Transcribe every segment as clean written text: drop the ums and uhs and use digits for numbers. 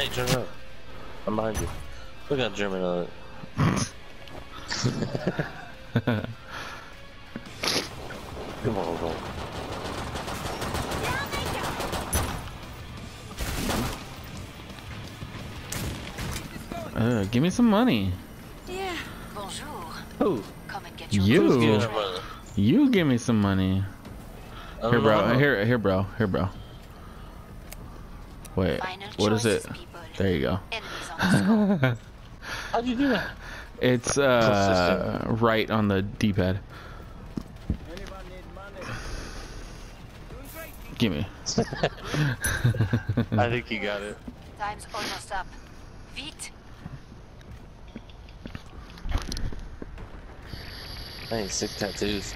Hey, turn around. I'm behind you. Look how German on it. Come on, roll. Give me some money. Yeah. Bonjour. Who? Come and get your you give me some money. Here, bro. Here, bro. Wait. Final what is it? People. There you go. How'd you do that? It's right on the D-pad. Give me. I think you got it. Time's almost up. Feet. I need sick tattoos.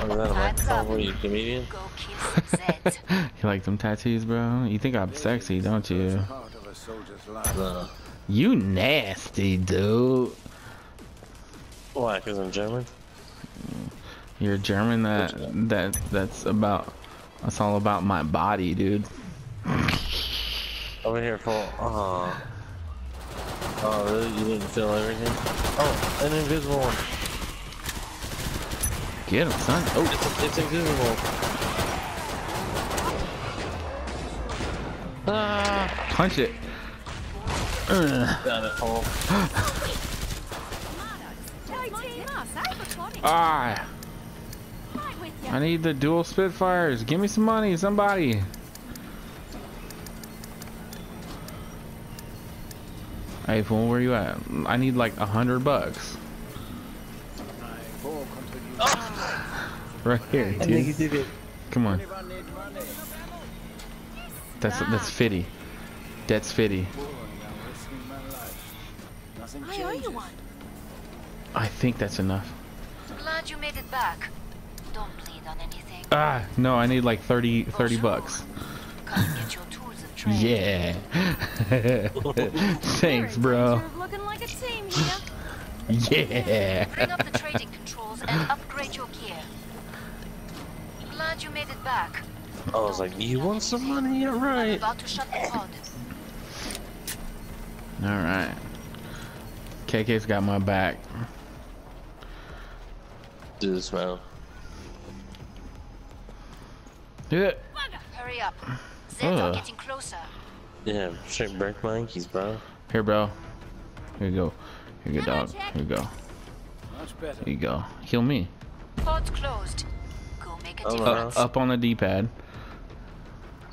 Oh, is that a microphone? You comedian? You like them tattoos, bro? You think I'm sexy, don't you? You nasty, dude. Why? Because I'm German? You're German? That's about... That's all about my body, dude. Over here, Paul. Oh. Oh, really? You didn't feel everything? Oh, an invisible one. Get him, son. Oh, it's invisible. Ah, punch it. Got it, Paul. Ah. I need the dual Spitfires. Give me some money, somebody. Hey fool, where you at? I need like $100. Oh. Right here, dude. Come on. That's fitty. That's fitty. I owe you one. I think that's enough. Glad you made it back. Don't bleed on anything. Ah, no, I need like 30 bucks. Come get your tools and train. Yeah. Thanks, bro. Like a team here. Yeah. Bring up the trading controls and upgrade your gear. Glad you made it back. I was like, you want some money? You're right. About to shut the pod. All right. KK's got my back. Do this, man. Do it. Hurry up. Zeds are getting closer. Yeah, straight break my monkeys, bro. Here, bro. Here you go. Here you go, dog. Here you go. Here you go. Heal me. Pod's closed. Go make a difference. Up on the D-pad.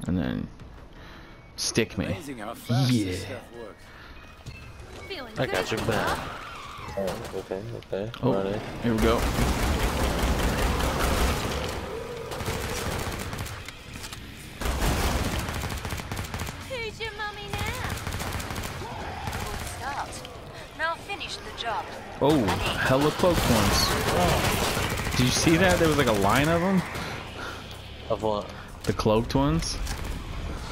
And then stick me. Yeah. I got your back. Oh, okay, okay. Oh, right. Here we go. Who's your mommy now? Good start. Now finish the job. Oh, hella cloaked ones. Oh. Did you see that? There was like a line of them. Of what? The cloaked ones.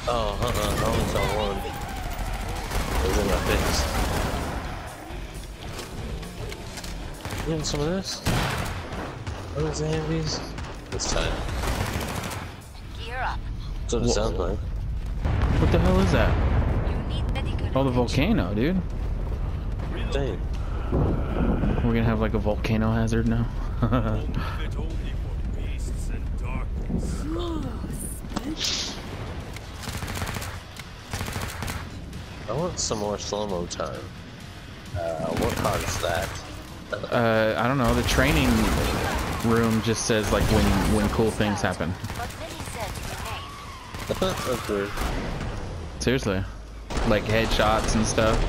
Oh, hold on. I only saw one. It was in my face. Getting some of this? What is the heavies? This time. Gear up. That's what it sounds like. What the hell is that? You need medical the volcano, dude. Dang. We're gonna have like a volcano hazard now. I want some more slow-mo time. What card is that? I don't know, the training room just says like when cool things happen. That's weird. Seriously. Like headshots and stuff.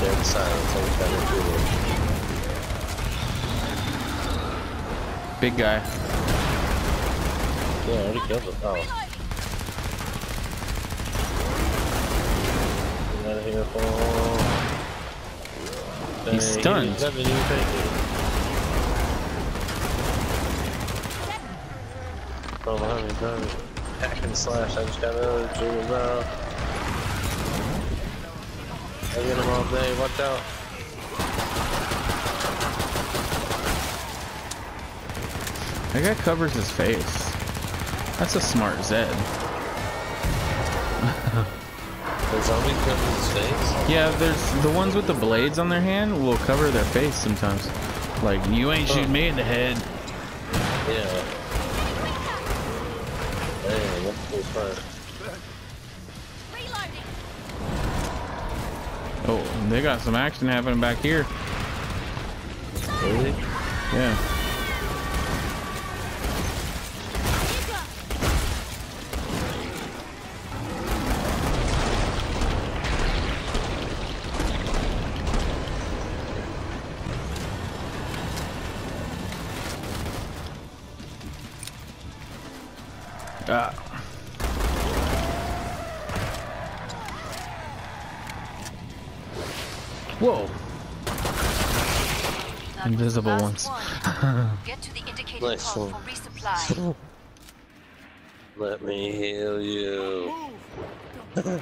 Dead silence, I'm trying to do it. Big guy. Yeah, I already killed him. Oh. He's stunned. Oh, behind me. Hack and slash. I just got another jiggle, bro. I get him all day. Watch out. That guy covers his face. That's a smart Zed. The zombie covers his face? Yeah, there's the ones with the blades on their hand will cover their face sometimes. Like, you ain't shooting me in the head. Yeah. Dang, that's pretty fun. Oh, they got some action happening back here. Really? Yeah. Whoa! Invisible ones. Get to the indicated call for resupply. Let me heal you. Time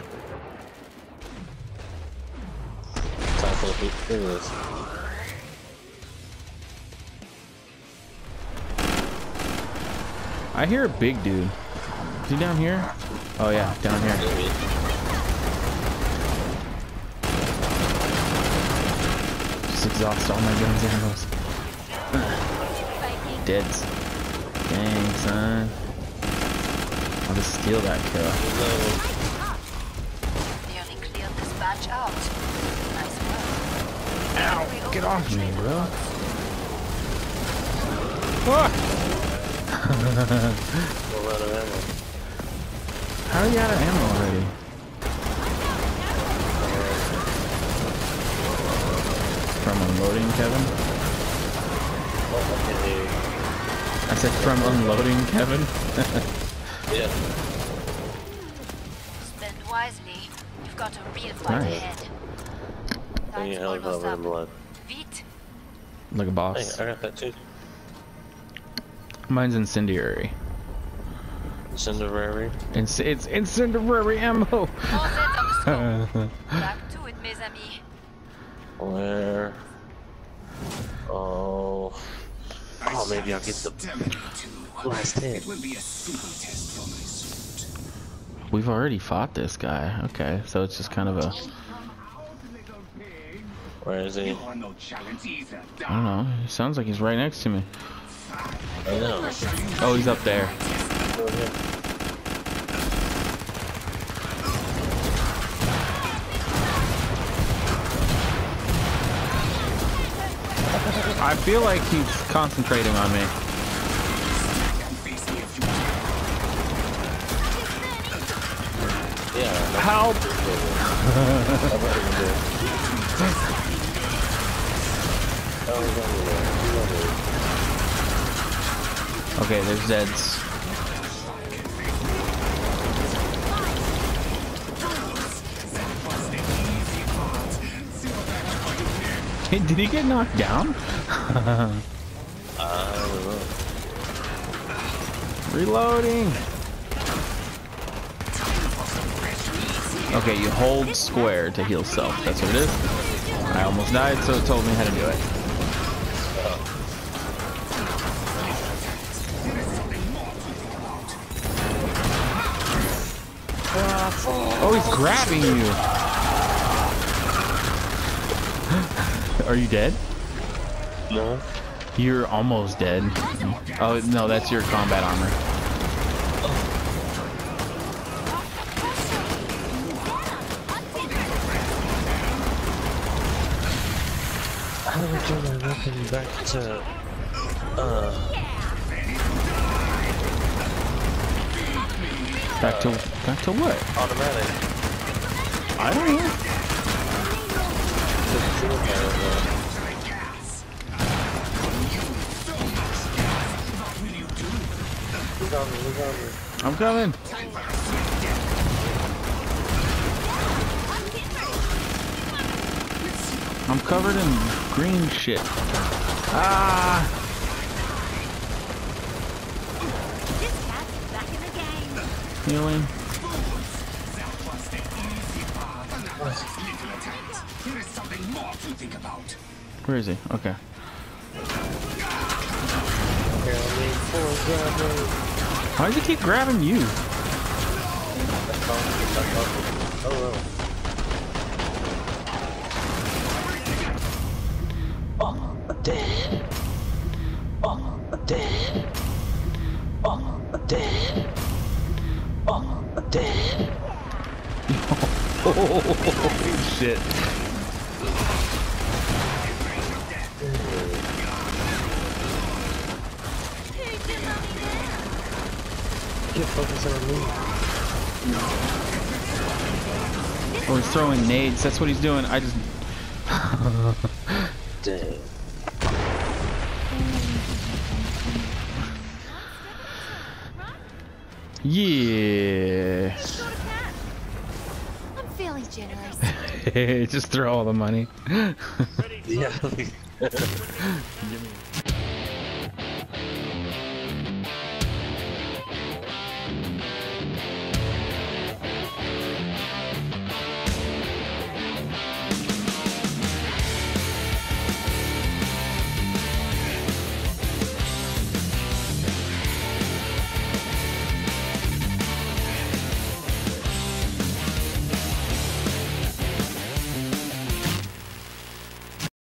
for the big fingers. I hear a big dude. Is he down here? Oh yeah, down here. Just exhaust all my guns and arrows. Deads. Dang, son. I'll just steal that kill. Nearly cleared this batch out. Nice work. Ow! Get off me, bro. Fuck! How are you out of ammo already? From unloading, Kevin? I said from unloading, Kevin? Yeah. Spend wisely. You've got a real fight ahead. That's almost up. Feet. Look at boss. Hey, I got that too. Mine's incendiary. Incendiary. It's incendiary ammo. Back to it, mes amis. Where? Oh. Oh, maybe I'll get the last hit. We've already fought this guy. Okay, so it's just kind of a. Where is he? I don't know. It sounds like he's right next to me. I know. Oh, he's up there. I feel like he's concentrating on me. Yeah. Help! Okay, there's Zeds. Did he get knocked down? Reloading. Okay, you hold square to heal self. That's what it is. I almost died, so it told me how to do it. Oh, he's grabbing you. Are you dead? No. You're almost dead. Oh, no, that's your combat armor. How do we get my weapon back to... Back to what? Automatic. I don't know. I'm coming. I'm covered in green shit. Ah! Healing. Where is he? Okay. Why does he keep grabbing you? Oh, dead. Oh, dead. Oh, dead. Oh, dead. Oh, shit. Get focused on me. Or he's throwing nades. That's what he's doing. I just. Dang. Yeah. I'm fairly generous. Just throw all the money. Yeah.